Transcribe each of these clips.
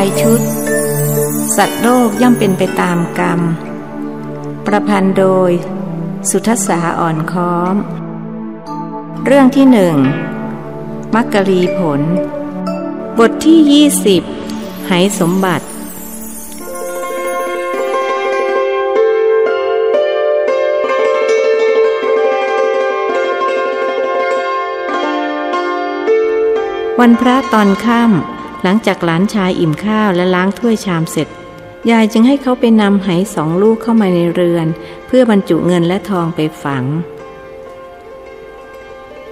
ายชุดสัตว์โลกย่อมเป็นไปตามกรรมประพันธ์โดยสุทัสสาอ่อนค้อมเรื่องที่หนึ่งมัคคลีผลบทที่20ไหสมบัติวันพระตอนค่ำหลังจากหลานชายอิ่มข้าวและล้างถ้วยชามเสร็จยายจึงให้เขาไปนำไหสองลูกเข้ามาในเรือนเพื่อบรรจุเงินและทองไปฝัง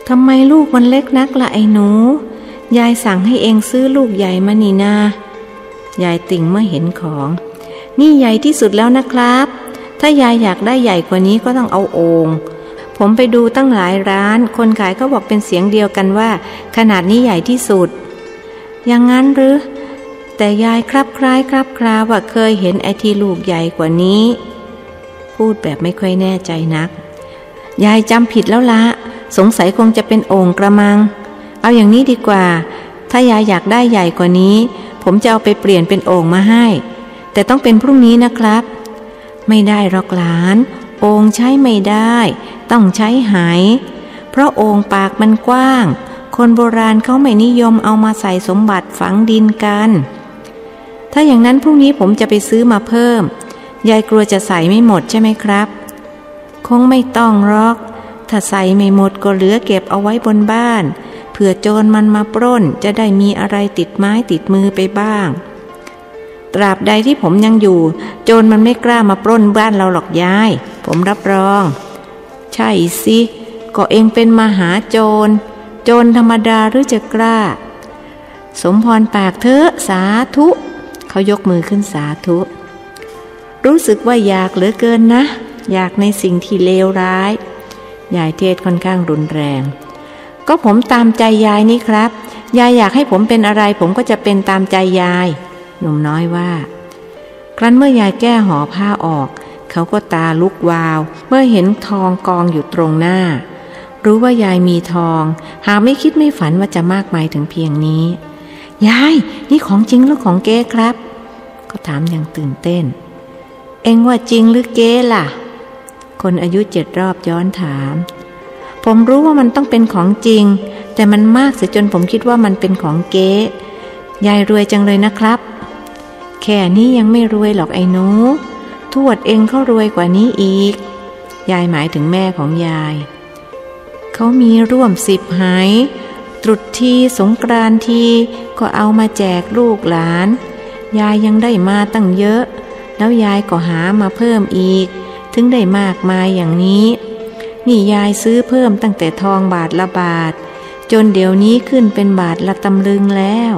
ทำไมลูกมันเล็กนักละไอ้หนูยายสั่งให้เองซื้อลูกใหญ่มานี่นายายติ่งเมื่อเห็นของนี่ใหญ่ที่สุดแล้วนะครับถ้ายายอยากได้ใหญ่กว่านี้ก็ต้องเอาโอ่งผมไปดูตั้งหลายร้านคนขายก็บอกเป็นเสียงเดียวกันว่าขนาดนี้ใหญ่ที่สุดอย่างนั้นหรือแต่ยายครับคล้ายครับคลาว่าเคยเห็นไอ้ที่ลูกใหญ่กว่านี้พูดแบบไม่ค่อยแน่ใจนักยายจำผิดแล้วละสงสัยคงจะเป็นโอ่งกระมังเอาอย่างนี้ดีกว่าถ้ายายอยากได้ใหญ่กว่านี้ผมจะเอาไปเปลี่ยนเป็นโอ่งมาให้แต่ต้องเป็นพรุ่งนี้นะครับไม่ได้หรอกหลานโอ่งใช้ไม่ได้ต้องใช้ไหเพราะโอ่งปากมันกว้างคนโบราณเขาไม่นิยมเอามาใส่สมบัติฝังดินกันถ้าอย่างนั้นพรุ่งนี้ผมจะไปซื้อมาเพิ่มยายกลัวจะใส่ไม่หมดใช่ไหมครับคงไม่ต้องหรอกถ้าใส่ไม่หมดก็เหลือเก็บเอาไว้บนบ้านเผื่อโจรมันมาปล้นจะได้มีอะไรติดไม้ติดมือไปบ้างตราบใดที่ผมยังอยู่โจรมันไม่กล้ามาปล้นบ้านเราหรอกยายผมรับรองใช่สิก็เองเป็นมหาโจรโจรธรรมดาหรือจะกล้าสมพรปากเถอะสาธุเขายกมือขึ้นสาธุรู้สึกว่าอยากเหลือเกินนะอยากในสิ่งที่เลวร้ายยายเทศค่อนข้างรุนแรงก็ผมตามใจยายนี่ครับยายอยากให้ผมเป็นอะไรผมก็จะเป็นตามใจยายหนุ่มน้อยว่าครั้นเมื่อยายแก้ห่อผ้าออกเขาก็ตาลุกวาวเมื่อเห็นทองกองอยู่ตรงหน้ารู้ว่ายายมีทองหาไม่คิดไม่ฝันว่าจะมากมายถึงเพียงนี้ยายนี่ของจริงหรือของเก๊ครับก็ถามอย่างตื่นเต้นเอ็งว่าจริงหรือเก๊ล่ะคนอายุ7รอบย้อนถามผมรู้ว่ามันต้องเป็นของจริงแต่มันมากเสียจนผมคิดว่ามันเป็นของเก๊ยายรวยจังเลยนะครับแค่นี้ยังไม่รวยหรอกไอ้หนูทวดเองเขารวยกว่านี้อีกยายหมายถึงแม่ของยายเขามีร่วม10ไหตรุษทีสงกรานต์ทีก็เอามาแจกลูกหลานยายยังได้มาตั้งเยอะแล้วยายก็หามาเพิ่มอีกถึงได้มากมายอย่างนี้นี่ยายซื้อเพิ่มตั้งแต่ทองบาทละบาทจนเดี๋ยวนี้ขึ้นเป็นบาทละตำลึงแล้ว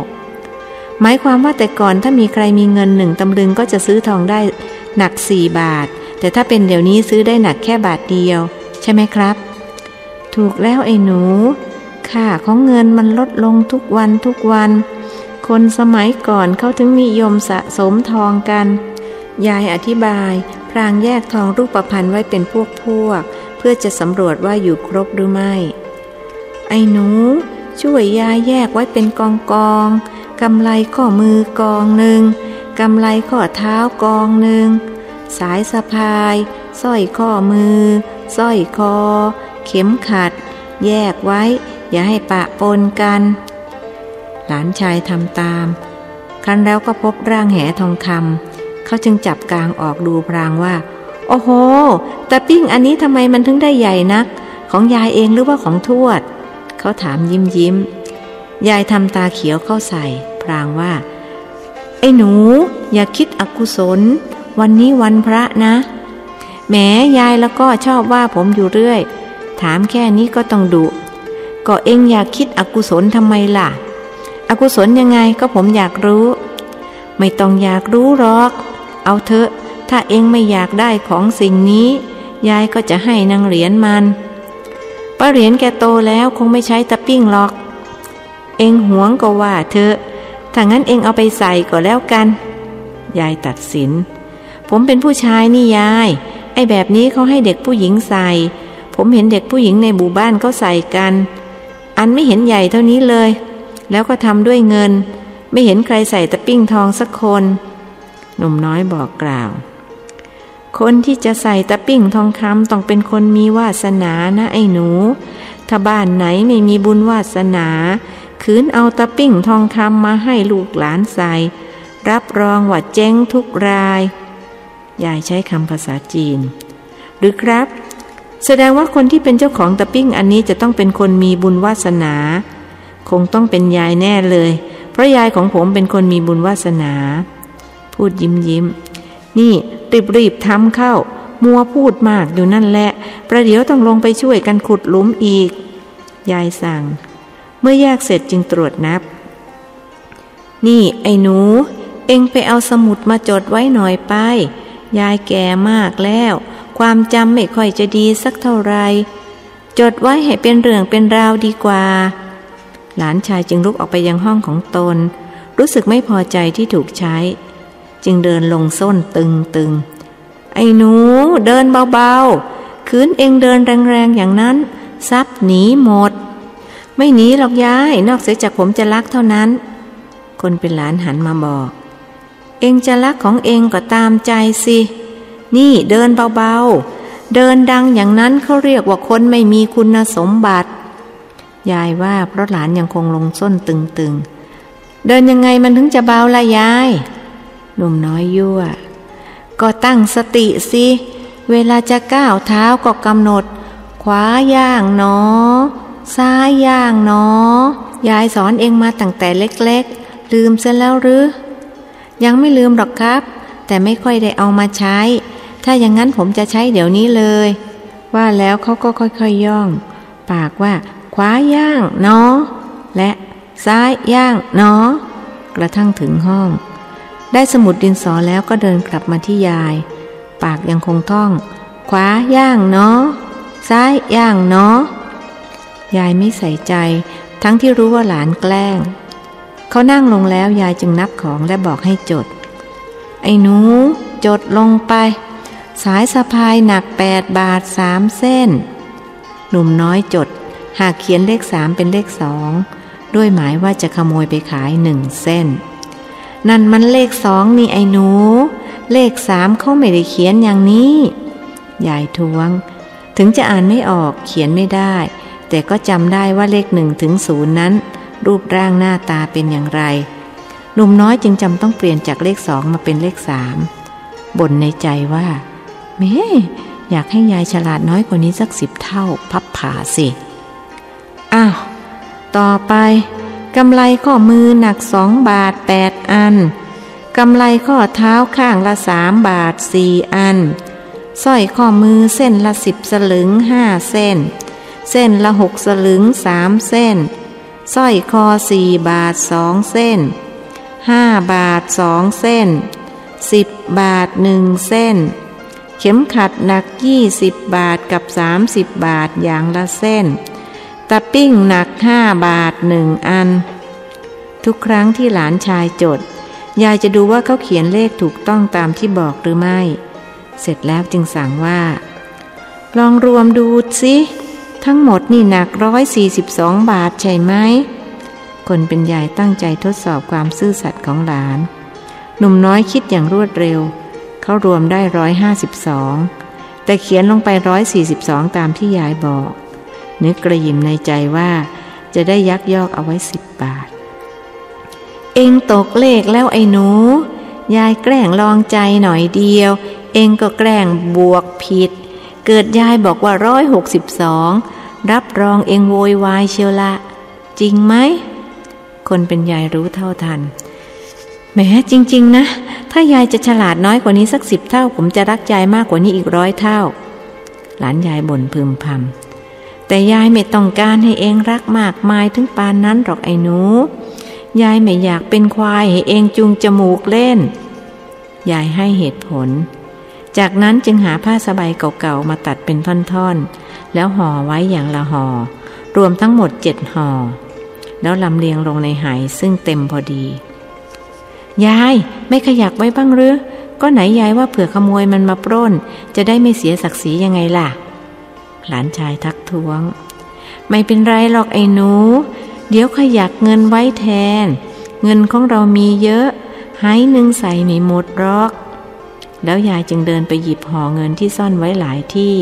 หมายความว่าแต่ก่อนถ้ามีใครมีเงิน1ตำลึงก็จะซื้อทองได้หนัก4บาทแต่ถ้าเป็นเดี๋ยวนี้ซื้อได้หนักแค่บาทเดียวใช่ไหมครับถูกแล้วไอ้หนูค่าของเงินมันลดลงทุกวันทุกวันคนสมัยก่อนเขาถึงนิยมสะสมทองกันยายอธิบายพรางแยกทองรูปพรรณไว้เป็นพวกเพื่อจะสำรวจว่าอยู่ครบหรือไม่ไอ้หนูช่วยยายแยกไว้เป็นกองกำไลข้อมือกองหนึ่งกำไลข้อเท้ากองหนึ่งสายสะพายสร้อยข้อมือสร้อยคอเข็มขัดแยกไว้อย่าให้ปะปนกันหลานชายทำตามครั้นแล้วก็พบร่างแหทองคำเขาจึงจับกางออกดูพรางว่าโอ้โหตะปิ้งอันนี้ทำไมมันถึงได้ใหญ่นักของยายเองหรือว่าของทวดเขาถามยิ้มยายทำตาเขียวเข้าใส่พรางว่าไอ้หนูอย่าคิดอกุศลวันนี้วันพระนะแหมยายแล้วก็ชอบว่าผมอยู่เรื่อยถามแค่นี้ก็ต้องดุก็เองอยากคิดอกุศลทำไมล่ะอกุศลยังไงก็ผมอยากรู้ไม่ต้องอยากรู้หรอกเอาเถอะถ้าเองไม่อยากได้ของสิ่งนี้ยายก็จะให้นางเหรียญมันป้าเหรียญแกโตแล้วคงไม่ใช้ตะปิ้งหรอกเองหวงก็ว่าเถอะถ้างั้นเองเอาไปใส่ก็แล้วกันยายตัดสินผมเป็นผู้ชายนี่ยายไอ้แบบนี้เขาให้เด็กผู้หญิงใส่ผมเห็นเด็กผู้หญิงในหมู่บ้านเขาใส่กันอันไม่เห็นใหญ่เท่านี้เลยแล้วก็ทำด้วยเงิน ไม่เห็นใครใส่ตะปิ้งทองสักคนหนุ่มน้อยบอกกล่าวคนที่จะใส่ตะปิ้งทองคำต้องเป็นคนมีวาสนานะไอ้หนูถ้าบ้านไหนไม่มีบุญวาสนาขืนเอาตะปิ้งทองคำมาให้ลูกหลานใส่รับรองว่าเจ๊งทุกรายยายใช้คำภาษาจีนหรือครับแสดงว่าคนที่เป็นเจ้าของตะปิ้งอันนี้จะต้องเป็นคนมีบุญวาสนาคงต้องเป็นยายแน่เลยเพราะยายของผมเป็นคนมีบุญวาสนาพูดยิ้มนี่รีบทำเข้ามัวพูดมากอยู่นั่นแหละประเดี๋ยวต้องลงไปช่วยกันขุดหลุมอีกยายสั่งเมื่อแยกเสร็จจึงตรวจนับนี่ไอ้หนูเอ็งไปเอาสมุดมาจดไว้หน่อยไปยายแก่มากแล้วความจำไม่ค่อยจะดีสักเท่าไรจดไว้ให้เป็นเรื่องเป็นราวดีกว่าหลานชายจึงลุกออกไปยังห้องของตนรู้สึกไม่พอใจที่ถูกใช้จึงเดินลงส้นตึงไอ้หนูเดินเบาๆคืนเองเดินแรงๆอย่างนั้นทรัพย์หนีหมดไม่หนีหรอกยายนอกเสียจากผมจะลักเท่านั้นคนเป็นหลานหันมาบอกเองจะลักของเองก็ตามใจสินี่เดินเบาๆเดินดังอย่างนั้นเขาเรียกว่าคนไม่มีคุณสมบัติยายว่าเพราะหลานยังคงลงส้นตึงๆเดินยังไงมันถึงจะเบาล่ะยายหนุ่มน้อยยั่วก็ตั้งสติสิเวลาจะก้าวเท้าก็กำหนดขวาย่างหนอซ้ายย่างหนอยายสอนเองมาตั้งแต่เล็กๆลืมซะแล้วหรือยังไม่ลืมหรอกครับแต่ไม่ค่อยได้เอามาใช้ถ้าอย่างนั้นผมจะใช้เดี๋ยวนี้เลยว่าแล้วเขาก็ค่อยๆย่องปากว่าขวาย่างหนอและซ้ายย่างหนอกระทั่งถึงห้องได้สมุดดินสอแล้วก็เดินกลับมาที่ยายปากยังคงท่องขวาย่างเนาะซ้ายย่างเนาะยายไม่ใส่ใจทั้งที่รู้ว่าหลานแกล้งเขานั่งลงแล้วยายจึงนับของและบอกให้จดไอ้หนูจดลงไปสายสะพายหนัก8 บาท3 เส้นหนุ่มน้อยจดหากเขียนเลข3เป็นเลข2ด้วยหมายว่าจะขโมยไปขาย1 เส้นนั่นมันเลข2นี่ไอ้หนูเลข3เขาไม่ได้เขียนอย่างนี้ยายทวงถึงจะอ่านไม่ออกเขียนไม่ได้แต่ก็จำได้ว่าเลข1 ถึง 0นั้นรูปร่างหน้าตาเป็นอย่างไรหนุ่มน้อยจึงจำต้องเปลี่ยนจากเลข2มาเป็นเลข3บ่นในใจว่าแม่อยากให้ยายฉลาดน้อยกว่านี้สัก10 เท่าพับผ่าสิอ้าวต่อไปกำไลข้อมือหนัก2 บาท8 อันกำไลข้อเท้าข้างละ3 บาท4 อันสร้อยข้อมือเส้นละ10 สลึง5 เส้นเส้นละ6 สลึง3 เส้นสร้อยคอ4 บาท2 เส้น5 บาท2 เส้น10 บาท1 เส้นเข็มขัดหนัก20 บาทกับ30 บาทอย่างละเส้นตะปิ้งหนัก5 บาท1 อันทุกครั้งที่หลานชายจดยายจะดูว่าเขาเขียนเลขถูกต้องตามที่บอกหรือไม่เสร็จแล้วจึงสั่งว่าลองรวมดูสิทั้งหมดนี่หนัก142 บาทใช่ไหมคนเป็นยายตั้งใจทดสอบความซื่อสัตย์ของหลานหนุ่มน้อยคิดอย่างรวดเร็วเขารวมได้152แต่เขียนลงไป142ตามที่ยายบอกนึกกระยิมในใจว่าจะได้ยักยอกเอาไว้10 บาทเองตกเลขแล้วไอ้หนูยายแกล้งลองใจหน่อยเดียวเองก็แกล้งบวกผิดเกิดยายบอกว่า162รับรองเองโวยวายเชียวละจริงไหมคนเป็นยายรู้เท่าทันแหมจริงๆนะถ้ายายจะฉลาดน้อยกว่านี้สัก10 เท่าผมจะรักยายมากกว่านี้อีก100 เท่าหลานยายบ่นพึมพำแต่ยายไม่ต้องการให้เองรักมากมายถึงปานนั้นหรอกไอ้หนูยายไม่อยากเป็นควายให้เองจุงจมูกเล่นยายให้เหตุผลจากนั้นจึงหาผ้าสบายเก่าๆมาตัดเป็นท่อนๆแล้วห่อไว้อย่างละห่อรวมทั้งหมด7 ห่อแล้วลำเลียงลงในไหซึ่งเต็มพอดียายไม่ขยักไว้บ้างหรือก็ไหนยายว่าเผื่อขโมยมันมาปล้นจะได้ไม่เสียศักดิ์ศรียังไงล่ะหลานชายทักท้วงไม่เป็นไรหรอกไอ้หนูเดี๋ยวขยักเงินไว้แทน เงินของเรามีเยอะหายหนึ่งใส่ไม่หมดหรอกแล้วยายจึงเดินไปหยิบห่อเงินที่ซ่อนไว้หลายที่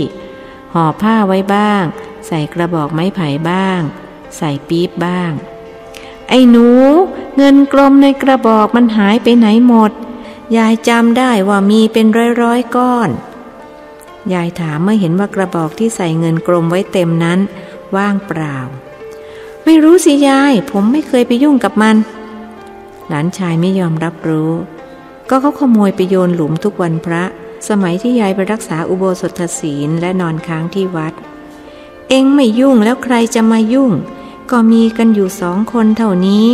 ห่อผ้าไว้บ้างใส่กระบอกไม้ไผ่บ้างใส่ปี๊บบ้างไอ้หนูเงินกลมในกระบอกมันหายไปไหนหมดยายจำได้ว่ามีเป็นร้อยๆก้อนยายถามเมื่อเห็นว่ากระบอกที่ใส่เงินกลมไว้เต็มนั้นว่างเปล่าไม่รู้สิยายผมไม่เคยไปยุ่งกับมันหลานชายไม่ยอมรับรู้ก็เขาขโมยไปโยนหลุมทุกวันพระสมัยที่ยายไปรักษาอุโบสถศีลและนอนค้างที่วัดเอ็งไม่ยุ่งแล้วใครจะมายุ่งก็มีกันอยู่สองคนเท่านี้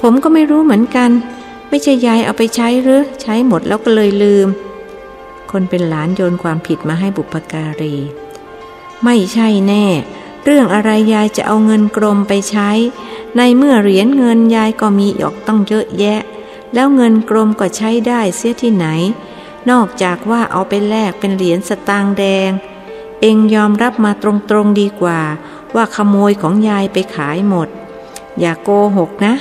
ผมก็ไม่รู้เหมือนกันไม่ใช่ยายเอาไปใช้หรือใช้หมดแล้วก็เลยลืมคนเป็นหลานโยนความผิดมาให้บุพการีไม่ใช่แน่เรื่องอะไรยายจะเอาเงินกลมไปใช้ในเมื่อเหรียญเงินยายก็มีออกต้องเยอะแยะแล้วเงินกลมก็ใช้ได้เสียที่ไหนนอกจากว่าเอาไปแลกเป็นเหรียญสตางค์แดงเองยอมรับมาตรงๆดีกว่าว่าขโมยของยายไปขายหมดอย่าโกหกนะ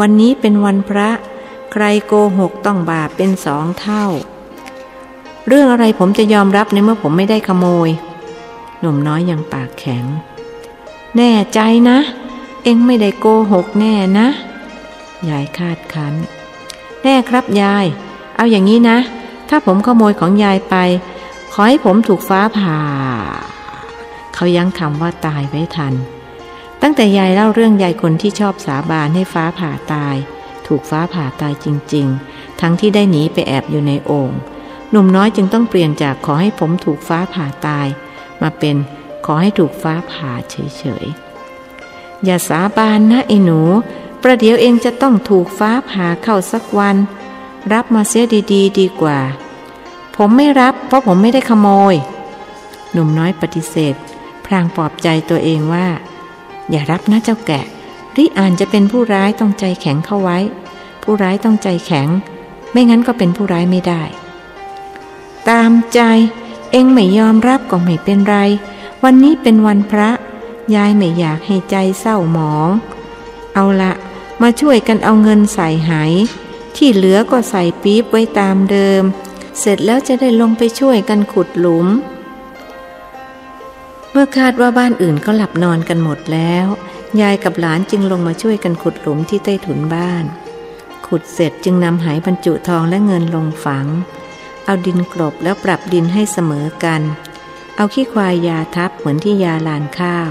วันนี้เป็นวันพระใครโกหกต้องบาปเป็นสองเท่าเรื่องอะไรผมจะยอมรับในเมื่อผมไม่ได้ขโมยหนุ่มน้อยยังปากแข็งแน่ใจนะเองไม่ได้โกหกแน่นะยายคาดคั้นแน่ครับยายเอาอย่างนี้นะถ้าผมขโมยของยายไปขอให้ผมถูกฟ้าผ่าเขายั้งคำว่าตายไว้ทันตั้งแต่ยายเล่าเรื่องยายคนที่ชอบสาบานให้ฟ้าผ่าตายถูกฟ้าผ่าตายจริงๆทั้งที่ได้หนีไปแอบอยู่ในโอ่งหนุ่มน้อยจึงต้องเปลี่ยนจากขอให้ผมถูกฟ้าผ่าตายมาเป็นขอให้ถูกฟ้าผ่าเฉยๆอย่าสาบานนะไอ้หนูประเดี๋ยวเองจะต้องถูกฟ้าผ่าเข้าสักวันรับมาเสียดีๆดีกว่าผมไม่รับเพราะผมไม่ได้ขโมยหนุ่มน้อยปฏิเสธพลางปลอบใจตัวเองว่าอย่ารับนะเจ้าแกะริอานจะเป็นผู้ร้ายต้องใจแข็งเข้าไว้ผู้ร้ายต้องใจแข็งไม่งั้นก็เป็นผู้ร้ายไม่ได้ตามใจเองไม่ยอมรับก็ไม่เป็นไรวันนี้เป็นวันพระยายไม่อยากให้ใจเศร้าหมองเอาละมาช่วยกันเอาเงินใส่หายที่เหลือก็ใส่ปี๊บไว้ตามเดิมเสร็จแล้วจะได้ลงไปช่วยกันขุดหลุมเมื่อคาดว่าบ้านอื่นก็หลับนอนกันหมดแล้วยายกับหลานจึงลงมาช่วยกันขุดหลุมที่ใต้ถุนบ้านขุดเสร็จจึงนำหายบรรจุทองและเงินลงฝังเอาดินกลบแล้วปรับดินให้เสมอกันเอาขี้ควายยาทับเหมือนที่ยาลานข้าว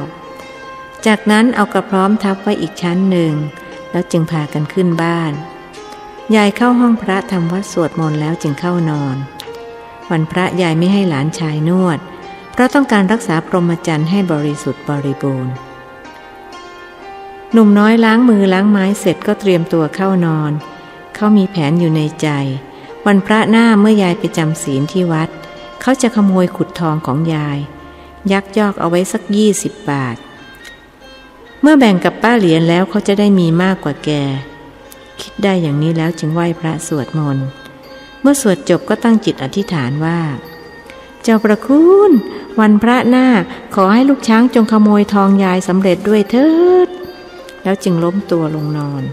จากนั้นเอากระพร้อมทับไว้อีกชั้นหนึ่งแล้วจึงพากันขึ้นบ้านยายเข้าห้องพระทำวัดสวดมนต์แล้วจึงเข้านอนวันพระยายไม่ให้หลานชายนวดเพราะต้องการรักษาพรหมจรรย์ให้บริสุทธิ์บริบูรณ์หนุ่มน้อยล้างมือล้างไม้เสร็จก็เตรียมตัวเข้านอนเขามีแผนอยู่ในใจวันพระหน้าเมื่อยายไปจำศีลที่วัดเขาจะขโมยขุดทองของยายยักยอกเอาไว้สัก20 บาทเมื่อแบ่งกับป้าเหรียญแล้วเขาจะได้มีมากกว่าแกคิดได้อย่างนี้แล้วจึงไหว้พระสวดมนต์เมื่อสวดจบก็ตั้งจิตอธิษฐานว่าเจ้าประคุณวันพระหน้าขอให้ลูกช้างจงขโมยทองยายสำเร็จด้วยเถิดแล้วจึงล้มตัวลงนอน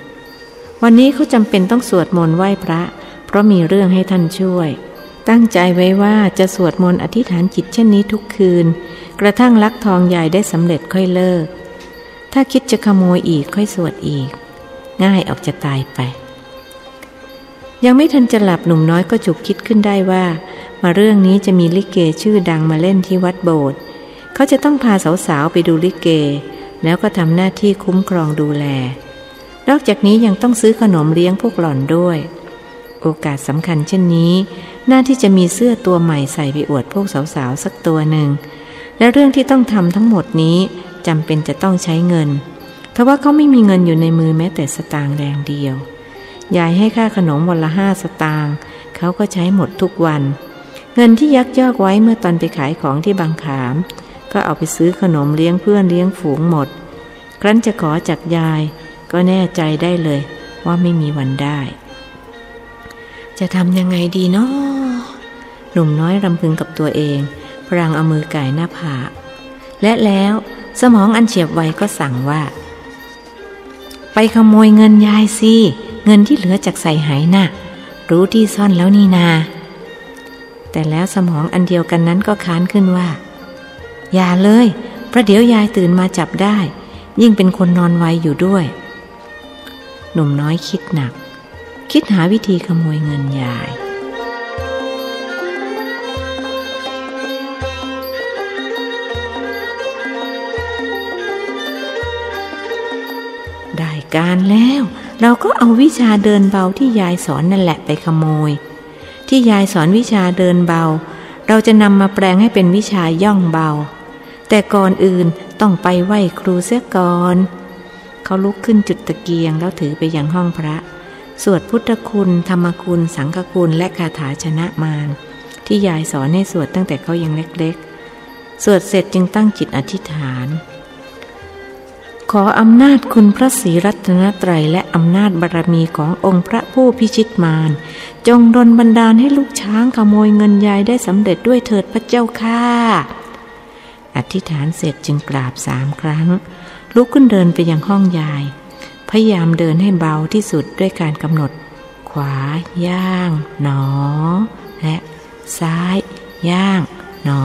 วันนี้เขาจำเป็นต้องสวดมนต์ไหว้พระเพราะมีเรื่องให้ท่านช่วยตั้งใจไว้ว่าจะสวดมนต์อธิษฐานจิตเช่นนี้ทุกคืนกระทั่งลักทองยายได้สำเร็จค่อยเลิกถ้าคิดจะขโมยอีกค่อยสวดอีกง่ายออกจะตายไปยังไม่ทันจะหลับหนุ่มน้อยก็ฉุกคิดขึ้นได้ว่ามาเรื่องนี้จะมีลิเกชื่อดังมาเล่นที่วัดโบสถ์เขาจะต้องพาสาวๆไปดูลิเกแล้วก็ทำหน้าที่คุ้มครองดูแลนอกจากนี้ยังต้องซื้อขนมเลี้ยงพวกหล่อนด้วยโอกาสสำคัญเช่นนี้น่าที่จะมีเสื้อตัวใหม่ใส่ไปอวดพวกสาวๆสักตัวหนึ่งและเรื่องที่ต้องทำทั้งหมดนี้จำเป็นจะต้องใช้เงินเพราะว่าเขาไม่มีเงินอยู่ในมือแม้แต่สตางค์แดงเดียวยายให้ค่าขนมวันละ5 สตางค์เขาก็ใช้หมดทุกวันเงินที่ยักยอกไว้เมื่อตอนไปขายของที่บางขามก็เอาไปซื้อขนมเลี้ยงเพื่อนเลี้ยงฝูงหมดครั้นจะขอจากยายก็แน่ใจได้เลยว่าไม่มีวันได้จะทำยังไงดีเนาะหนุ่มน้อยรำพึงกับตัวเองพลางเอามือก่ายหน้าผากและแล้วสมองอันเฉียบไวก็สั่งว่า ไปขโมยเงินยายสิเงินที่เหลือจากใส่หายน่ะรู้ที่ซ่อนแล้วนี่นาแต่แล้วสมองอันเดียวกันนั้นก็ค้านขึ้นว่าอย่าเลยประเดี๋ยวยายตื่นมาจับได้ยิ่งเป็นคนนอนไวอยู่ด้วยหนุ่มน้อยคิดหนักคิดหาวิธีขโมยเงินยายได้การแล้วเราก็เอาวิชาเดินเบาที่ยายสอนนั่นแหละไปขโมยที่ยายสอนวิชาเดินเบาเราจะนำมาแปลงให้เป็นวิชาย่องเบาแต่ก่อนอื่นต้องไปไหว้ครูเสียก่อนเขาลุกขึ้นจุดตะเกียงแล้วถือไปยังห้องพระสวดพุทธคุณธรรมคุณสังฆคุณและคาถาชนะมารที่ยายสอนให้สวดตั้งแต่เขายังเล็กๆสวดเสร็จจึงตั้งจิตอธิษฐานขออำนาจคุณพระศรีรัตนตรัยและอำนาจบารมีขององค์พระผู้พิชิตมารจงดลบันดาลให้ลูกช้างขโมยเงินยายได้สำเร็จด้วยเถิดพระเจ้าข้าอธิษฐานเสร็จจึงกราบ3 ครั้งลุกขึ้นเดินไปยังห้องยายพยายามเดินให้เบาที่สุดด้วยการกำหนดขวาย่างหนอและซ้ายย่างหนอ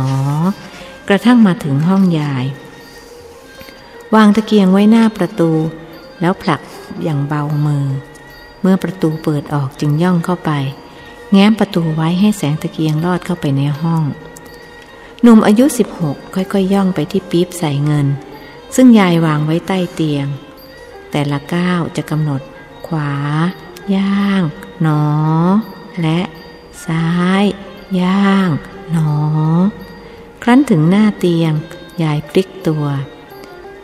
กระทั่งมาถึงห้องยายวางตะเกียงไว้หน้าประตูแล้วผลักอย่างเบามือเมื่อประตูเปิดออกจึงย่องเข้าไปแง้มประตูไว้ให้แสงตะเกียงลอดเข้าไปในห้องหนุ่มอายุ16ค่อยๆย่องไปที่ปี๊บใส่เงินซึ่งยายวางไว้ใต้เตียงแต่ละก้าวจะกำหนดขวาย่างหนอและซ้ายย่างหนอครั้นถึงหน้าเตียงยายพลิกตัว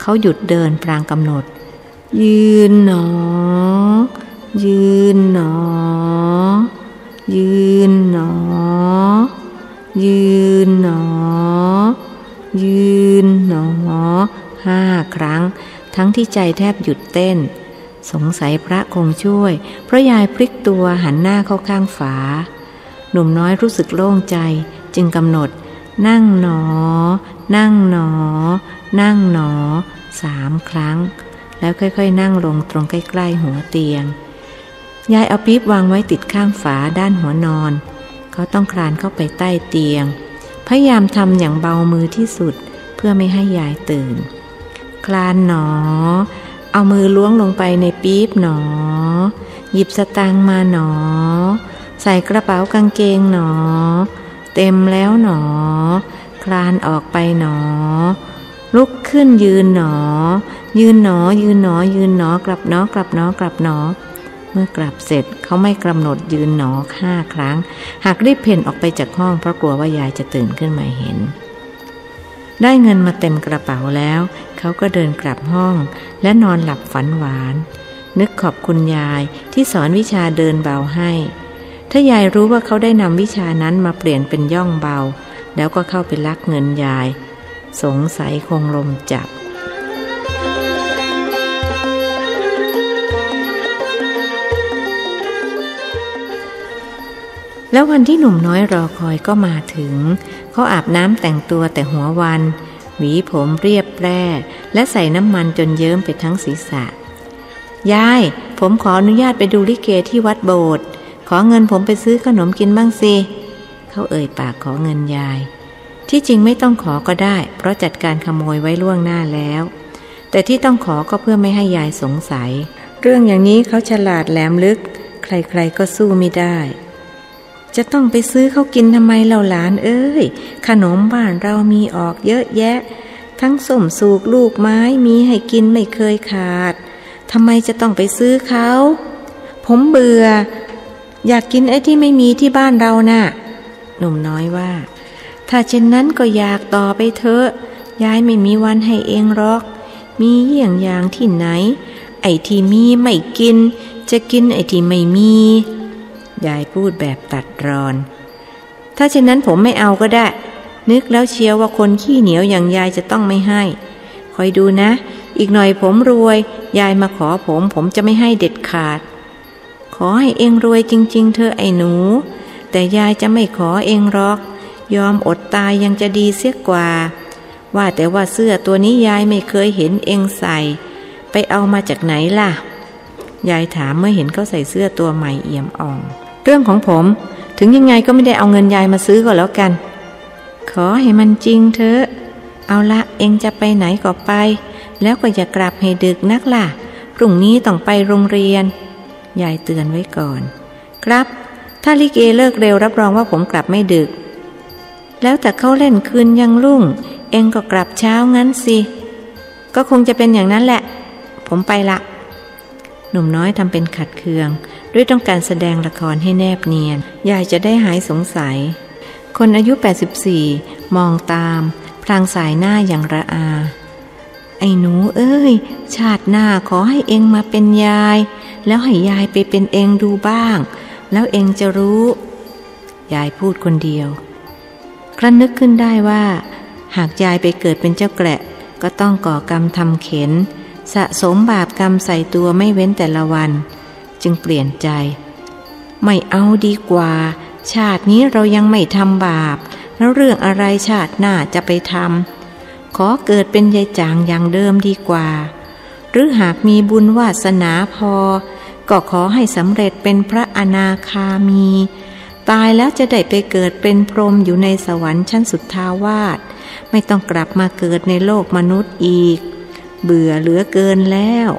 เขาหยุดเดินพลางกำหนดยืนหนอยืนหนอยืนหนอยืนหนอยืนหนอ5 ครั้งทั้งที่ใจแทบหยุดเต้นสงสัยพระคงช่วยเพราะยายพลิกตัวหันหน้าเข้าข้างฝาหนุ่มน้อยรู้สึกโล่งใจจึงกำหนดนั่งหนอนั่งหนอนั่งหนอ3 ครั้งแล้วค่อยๆนั่งลงตรงใกล้ๆหัวเตียงยายเอาปี๊บวางไว้ติดข้างฝาด้านหัวนอนเขาต้องคลานเข้าไปใต้เตียงพยายามทำอย่างเบามือที่สุดเพื่อไม่ให้ยายตื่นคลานหนอเอามือล้วงลงไปในปี๊บหนอหยิบสตางค์มาหนอใส่กระเป๋ากางเกงหนอเต็มแล้วหนอคลานออกไปหนอลุกขึ้นยืนหนอยืนหนอยืนหนอยืนหนอกลับหนอกลับหนอกลับหนอเมื่อกลับเสร็จเขาไม่กำหนดยืนหนอ5 ครั้งหากรีบเพ่นออกไปจากห้องเพราะกลัวว่ายายจะตื่นขึ้นมาเห็นได้เงินมาเต็มกระเป๋าแล้วเขาก็เดินกลับห้องและนอนหลับฝันหวานนึกขอบคุณยายที่สอนวิชาเดินเบาให้ถ้ายายรู้ว่าเขาได้นำวิชานั้นมาเปลี่ยนเป็นย่องเบาแล้วก็เข้าไปลักเงินยายสงสัยคงลมจับแล้ววันที่หนุ่มน้อยรอคอยก็มาถึงเขาอาบน้ำแต่งตัวแต่หัววันหวีผมเรียบแร่และใส่น้ำมันจนเยิ้มไปทั้งศีรษะยายผมขออนุญาตไปดูลิเกที่วัดโบสถ์ขอเงินผมไปซื้อขนมกินบ้างสิเขาเอ่ยปากขอเงินยายที่จริงไม่ต้องขอก็ได้เพราะจัดการขโมยไว้ล่วงหน้าแล้วแต่ที่ต้องขอก็เพื่อไม่ให้ยายสงสัยเรื่องอย่างนี้เขาฉลาดแหลมลึกใครๆก็สู้ไม่ได้จะต้องไปซื้อเขากินทำไมเราหลานเอ้ยขนมบ้านเรามีออกเยอะแยะทั้งส้มสูกลูกไม้มีให้กินไม่เคยขาดทำไมจะต้องไปซื้อเขาผมเบื่ออยากกินไอ้ที่ไม่มีที่บ้านเราน่ะหนุ่มน้อยว่าถ้าเช่นนั้นก็อยากต่อไปเถอะยายไม่มีวันให้เองหรอกมีเยี่ยงอย่างที่ไหนไอ้ที่มีไม่กินจะกินไอ้ที่ไม่มียายพูดแบบตัดรอนถ้าเช่นนั้นผมไม่เอาก็ได้นึกแล้วเชียวว่าคนขี้เหนียวอย่างยายจะต้องไม่ให้คอยดูนะอีกหน่อยผมรวยยายมาขอผมจะไม่ให้เด็ดขาดขอให้เองรวยจริงๆเธอไอ้หนูแต่ยายจะไม่ขอเองหรอกยอมอดตายยังจะดีเสียกว่าว่าแต่ว่าเสื้อตัวนี้ยายไม่เคยเห็นเองใส่ไปเอามาจากไหนล่ะ ยายถามเมื่อเห็นเขาใส่เสื้อตัวใหม่เอี่ยมอ่องเรื่องของผมถึงยังไงก็ไม่ได้เอาเงินยายมาซื้อก็แล้วกันขอให้มันจริงเถอะเอาละเองจะไปไหนก็ไปแล้วก็อย่ากลับให้ดึกนักล่ะพรุ่งนี้ต้องไปโรงเรียนยายเตือนไว้ก่อนครับถ้าลิเกเลิกเร็วรับรองว่าผมกลับไม่ดึกแล้วแต่เขาเล่นคืนยังรุ่งเองก็กลับเช้างั้นสิก็คงจะเป็นอย่างนั้นแหละผมไปละหนุ่มน้อยทำเป็นขัดเคืองด้วยต้องการแสดงละครให้แนบเนียนยายจะได้หายสงสัยคนอายุ84มองตามพลางสายหน้าอย่างระอาไอ้หนูเอ้ยชาติหน้าขอให้เองมาเป็นยายแล้วให้ยายไปเป็นเองดูบ้างแล้วเองจะรู้ยายพูดคนเดียวครั้นนึกขึ้นได้ว่าหากยายไปเกิดเป็นเจ้าแกะก็ต้องก่อกรรมทำเข็นสะสมบาปกรรมใส่ตัวไม่เว้นแต่ละวันจึงเปลี่ยนใจไม่เอาดีกว่าชาตินี้เรายังไม่ทำบาปแล้วเรื่องอะไรชาติหน้าจะไปทำขอเกิดเป็นยายจางอย่างเดิมดีกว่าหรือหากมีบุญวาสนาพอก็ขอให้สำเร็จเป็นพระอนาคามีตายแล้วจะได้ไปเกิดเป็นพรหมอยู่ในสวรรค์ชั้นสุทธาวาสไม่ต้องกลับมาเกิดในโลกมนุษย์อีกเบื่อเหลือเกินแล้ว